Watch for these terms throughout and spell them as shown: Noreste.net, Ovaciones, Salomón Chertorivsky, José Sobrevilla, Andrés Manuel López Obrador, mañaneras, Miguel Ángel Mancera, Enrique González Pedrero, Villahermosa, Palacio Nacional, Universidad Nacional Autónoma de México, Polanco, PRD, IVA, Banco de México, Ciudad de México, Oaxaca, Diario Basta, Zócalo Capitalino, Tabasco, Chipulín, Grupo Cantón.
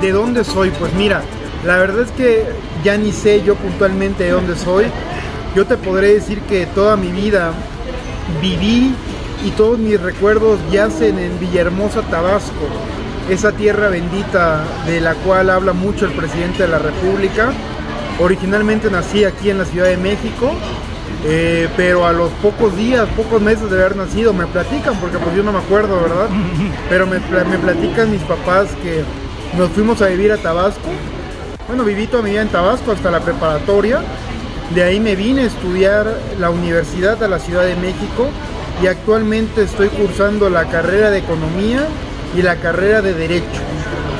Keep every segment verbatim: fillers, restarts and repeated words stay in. ¿De dónde soy? Pues mira, la verdad es que ya ni sé yo puntualmente de dónde soy. Yo te podré decir que toda mi vida viví y todos mis recuerdos yacen en Villahermosa, Tabasco, esa tierra bendita de la cual habla mucho el presidente de la República. Originalmente nací aquí en la Ciudad de México, eh, pero a los pocos días, pocos meses de haber nacido, me platican, porque pues yo no me acuerdo, ¿verdad? Pero me, me platican mis papás que nos fuimos a vivir a Tabasco. Bueno, viví toda mi vida en Tabasco hasta la preparatoria. De ahí me vine a estudiar la universidad a la Ciudad de México y actualmente estoy cursando la carrera de Economía y la carrera de Derecho.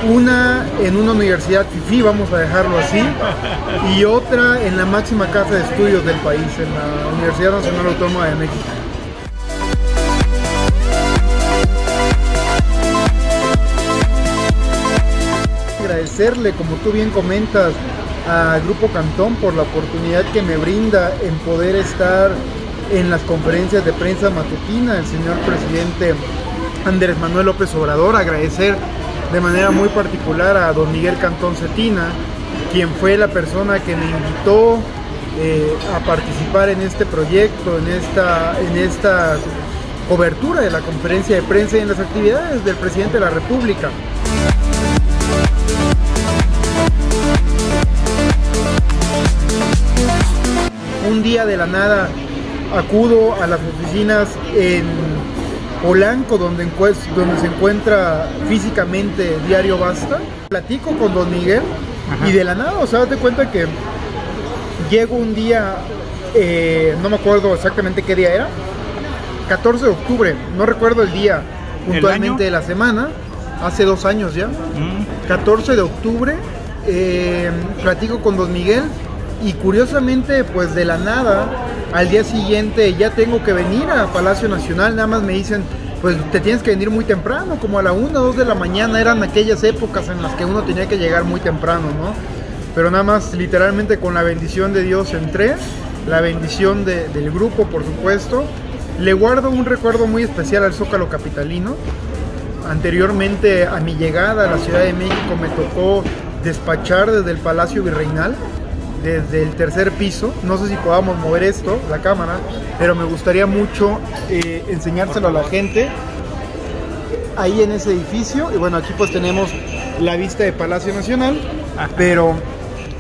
Una en una universidad fifí, vamos a dejarlo así, y otra en la máxima casa de estudios del país, en la Universidad Nacional Autónoma de México. Agradecerle, como tú bien comentas, a Grupo Cantón por la oportunidad que me brinda en poder estar en las conferencias de prensa matutina el señor presidente Andrés Manuel López Obrador. Agradecer de manera muy particular a don Miguel Cantón Cetina, quien fue la persona que me invitó eh, a participar en este proyecto, en esta, en esta cobertura de la conferencia de prensa y en las actividades del presidente de la República. Un día de la nada acudo a las oficinas en Polanco, donde, donde se encuentra físicamente Diario Basta. Platico con don Miguel. Ajá. Y de la nada, o sea, date cuenta que llego un día, eh, no me acuerdo exactamente qué día era, catorce de octubre, no recuerdo el día puntualmente de la semana, hace dos años ya, mm. catorce de octubre, eh, platico con don Miguel y curiosamente, pues de la nada, al día siguiente ya tengo que venir a Palacio Nacional. Nada más me dicen, pues te tienes que venir muy temprano, como a la una, dos de la mañana. Eran aquellas épocas en las que uno tenía que llegar muy temprano, ¿no? Pero nada más, literalmente con la bendición de Dios entré, la bendición de, del grupo, por supuesto. Le guardo un recuerdo muy especial al Zócalo Capitalino. Anteriormente a mi llegada a la Ciudad de México me tocó despachar desde el Palacio Virreinal, desde el tercer piso. No sé si podamos mover esto, la cámara, pero me gustaría mucho eh, enseñárselo a la gente ahí en ese edificio. Y bueno, aquí pues tenemos la vista de Palacio Nacional, pero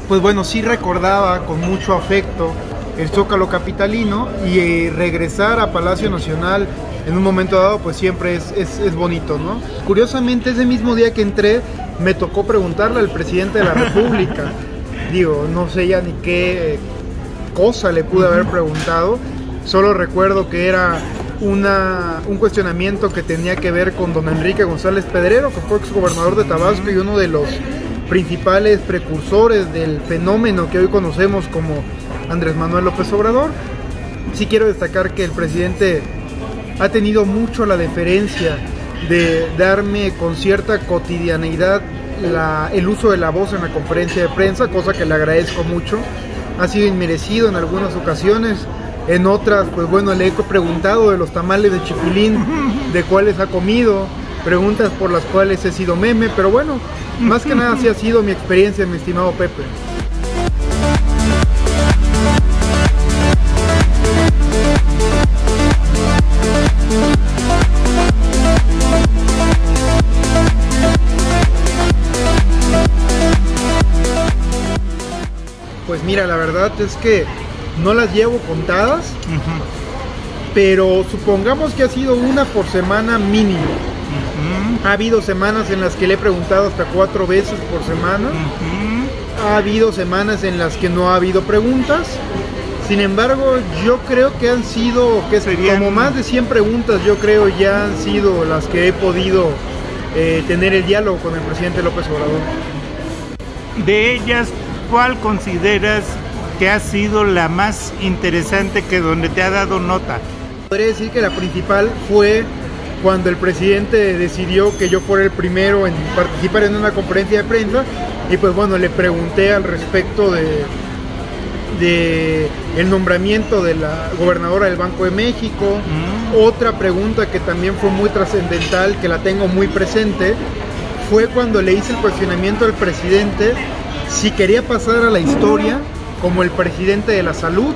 pues bueno, sí recordaba con mucho afecto el Zócalo Capitalino y eh, regresar a Palacio Nacional en un momento dado pues siempre es, es, es bonito, ¿no? Curiosamente ese mismo día que entré me tocó preguntarle al presidente de la República. Digo, no sé ya ni qué cosa le pude haber preguntado, solo recuerdo que era una, un cuestionamiento que tenía que ver con don Enrique González Pedrero, que fue exgobernador de Tabasco y uno de los principales precursores del fenómeno que hoy conocemos como Andrés Manuel López Obrador. Sí quiero destacar que el presidente ha tenido mucho la deferencia de darme con cierta cotidianeidad La, el uso de la voz en la conferencia de prensa, cosa que le agradezco mucho. Ha sido inmerecido en algunas ocasiones, en otras pues bueno, le he preguntado de los tamales de Chipulín, de cuáles ha comido, preguntas por las cuales he sido meme, pero bueno, más que nada así ha sido mi experiencia, mi estimado Pepe. Mira, la verdad es que no las llevo contadas, uh-huh, pero supongamos que ha sido una por semana mínimo. Uh-huh. Ha habido semanas en las que le he preguntado hasta cuatro veces por semana. Uh-huh. Ha habido semanas en las que no ha habido preguntas. Sin embargo, yo creo que han sido, que serían como más de cien preguntas, yo creo ya han sido las que he podido eh, tener el diálogo con el presidente López Obrador. De ellas, ¿cuál consideras que ha sido la más interesante, que donde te ha dado nota? Podría decir que la principal fue cuando el presidente decidió que yo fuera el primero en participar en una conferencia de prensa y pues bueno, le pregunté al respecto de, de el nombramiento de la gobernadora del Banco de México. Mm. Otra pregunta que también fue muy trascendental, que la tengo muy presente, fue cuando le hice el cuestionamiento al presidente si quería pasar a la historia como el presidente de la salud.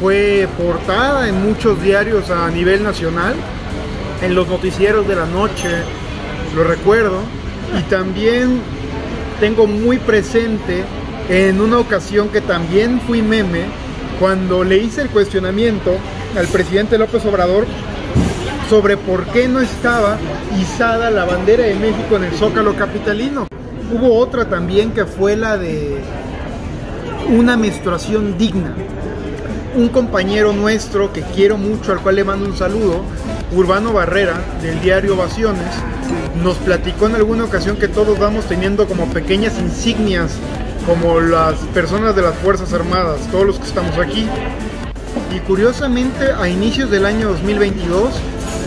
Fue portada en muchos diarios a nivel nacional, en los noticieros de la noche, lo recuerdo. Y también tengo muy presente en una ocasión que también fui meme, cuando le hice el cuestionamiento al presidente López Obrador sobre por qué no estaba izada la bandera de México en el Zócalo Capitalino. Hubo otra también que fue la de una menstruación digna. Un compañero nuestro que quiero mucho, al cual le mando un saludo, Urbano Barrera, del diario Ovaciones, nos platicó en alguna ocasión que todos vamos teniendo como pequeñas insignias, como las personas de las Fuerzas Armadas, todos los que estamos aquí. Y curiosamente, a inicios del año dos mil veintidós,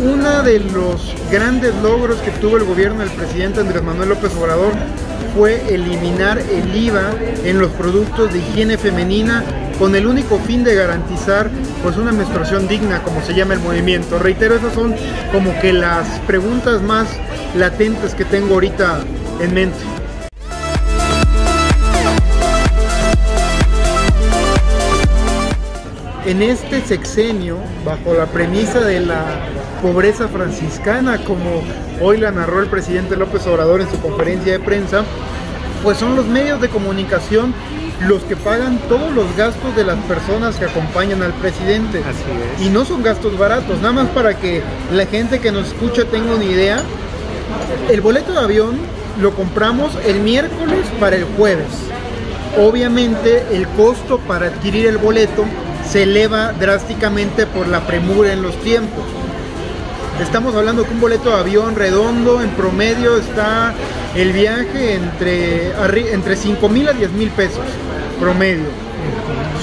uno de los grandes logros que tuvo el gobierno del presidente Andrés Manuel López Obrador fue eliminar el I V A en los productos de higiene femenina, con el único fin de garantizar pues una menstruación digna, como se llama el movimiento. Reitero, esas son como que las preguntas más latentes que tengo ahorita en mente. En este sexenio, bajo la premisa de la pobreza franciscana, como hoy la narró el presidente López Obrador en su conferencia de prensa, pues son los medios de comunicación los que pagan todos los gastos de las personas que acompañan al presidente. Así es. Y no son gastos baratos. Nada más para que la gente que nos escucha tenga una idea, el boleto de avión lo compramos el miércoles para el jueves. Obviamente el costo para adquirir el boleto se eleva drásticamente por la premura en los tiempos. Estamos hablando que un boleto de avión redondo en promedio está el viaje entre, entre cinco mil a diez mil pesos promedio.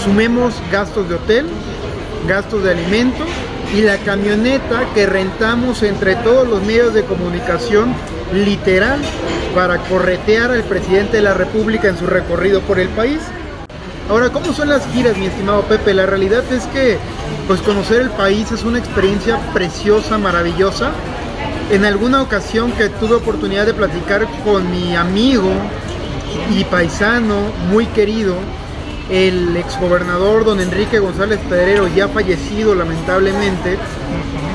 Sumemos gastos de hotel, gastos de alimento y la camioneta que rentamos entre todos los medios de comunicación, literal, para corretear al presidente de la República en su recorrido por el país. Ahora, ¿cómo son las giras, mi estimado Pepe? La realidad es que pues conocer el país es una experiencia preciosa, maravillosa. En alguna ocasión que tuve oportunidad de platicar con mi amigo y paisano muy querido, el exgobernador don Enrique González Pedrero, ya fallecido lamentablemente,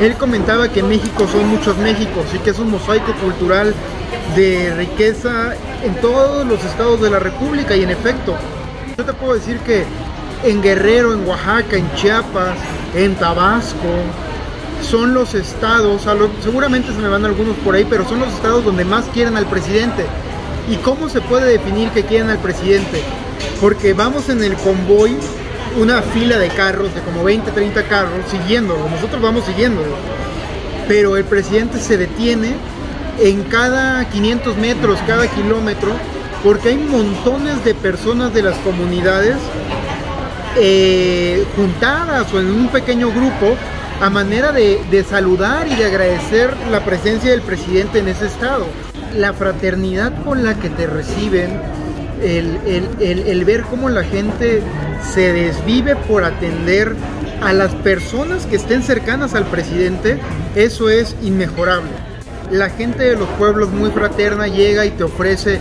él comentaba que en México son muchos Méxicos y que es un mosaico cultural de riqueza en todos los estados de la República. Y en efecto, yo te puedo decir que en Guerrero, en Oaxaca, en Chiapas, en Tabasco, son los estados, seguramente se me van algunos por ahí, pero son los estados donde más quieren al presidente. ¿Y cómo se puede definir que quieren al presidente? Porque vamos en el convoy, una fila de carros, de como veinte, treinta carros, siguiéndolo, nosotros vamos siguiéndolo. Pero el presidente se detiene en cada quinientos metros, cada kilómetro, porque hay montones de personas de las comunidades eh, juntadas o en un pequeño grupo a manera de, de saludar y de agradecer la presencia del presidente en ese estado. La fraternidad con la que te reciben, el, el, el, el ver cómo la gente se desvive por atender a las personas que estén cercanas al presidente, eso es inmejorable. La gente de los pueblos muy fraterna llega y te ofrece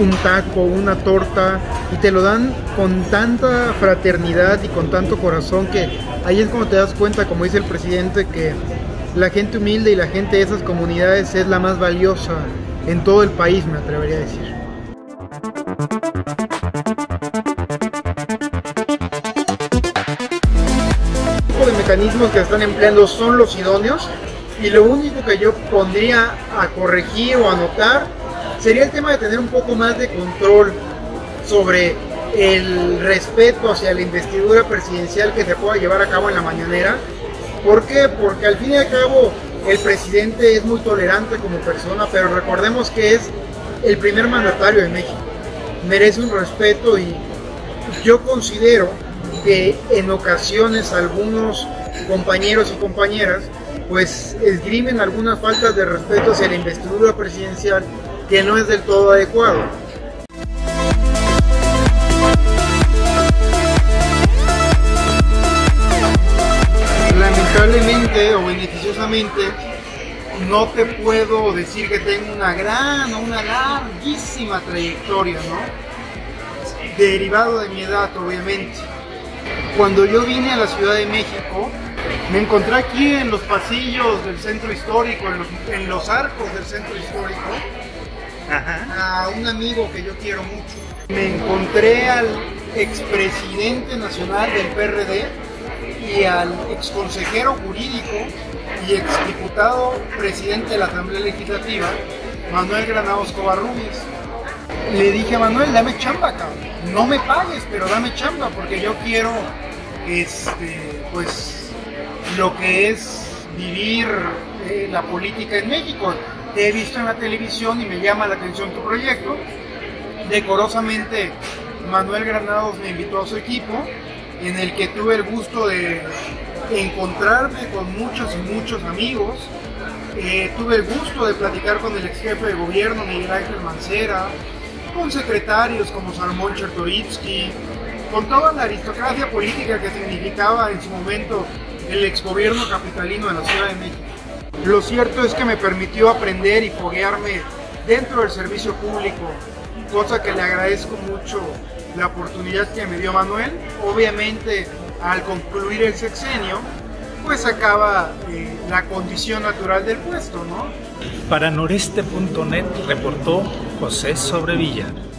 un taco, una torta, y te lo dan con tanta fraternidad y con tanto corazón que ahí es cuando te das cuenta, como dice el presidente, que la gente humilde y la gente de esas comunidades es la más valiosa en todo el país, me atrevería a decir. El tipo de mecanismos que están empleando son los idóneos, y lo único que yo pondría a corregir o anotar sería el tema de tener un poco más de control sobre el respeto hacia la investidura presidencial que se pueda llevar a cabo en la mañanera. ¿Por qué? Porque al fin y al cabo el presidente es muy tolerante como persona, pero recordemos que es el primer mandatario de México. Merece un respeto, y yo considero que en ocasiones algunos compañeros y compañeras pues esgrimen algunas faltas de respeto hacia la investidura presidencial que no es del todo adecuado. Lamentablemente o beneficiosamente, no te puedo decir que tengo una gran o una larguísima trayectoria, ¿no? Derivado de mi edad, obviamente. Cuando yo vine a la Ciudad de México, me encontré aquí en los pasillos del Centro Histórico, en los, en los arcos del Centro Histórico, ajá, a un amigo que yo quiero mucho. Me encontré al expresidente nacional del P R D y al exconsejero jurídico y exdiputado presidente de la Asamblea Legislativa, Manuel Granados Covarrubias. Le dije a Manuel, dame chamba, cabrón. No me pagues, pero dame chamba, porque yo quiero, este, pues, lo que es vivir eh, la política en México. Te he visto en la televisión y me llama la atención tu proyecto. Decorosamente, Manuel Granados me invitó a su equipo, en el que tuve el gusto de encontrarme con muchos y muchos amigos. Eh, tuve el gusto de platicar con el ex jefe de gobierno, Miguel Ángel Mancera, con secretarios como Salomón Chertorivsky, con toda la aristocracia política que significaba en su momento el ex gobierno capitalino de la Ciudad de México. Lo cierto es que me permitió aprender y foguearme dentro del servicio público, cosa que le agradezco mucho la oportunidad que me dio Manuel. Obviamente, al concluir el sexenio, pues acaba eh, la condición natural del puesto, ¿no? Para Noreste punto net reportó José Sobrevilla.